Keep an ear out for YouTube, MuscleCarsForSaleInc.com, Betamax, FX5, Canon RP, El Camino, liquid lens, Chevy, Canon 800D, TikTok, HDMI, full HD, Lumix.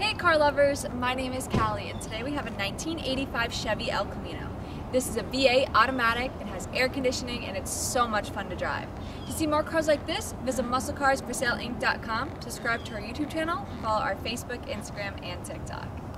Hey car lovers, my name is Callie and today we have a 1985 Chevy El Camino. This is a V8 automatic, it has air conditioning and it's so much fun to drive. To see more cars like this, visit MuscleCarsForSaleInc.com, subscribe to our YouTube channel, follow our Facebook, Instagram, and TikTok.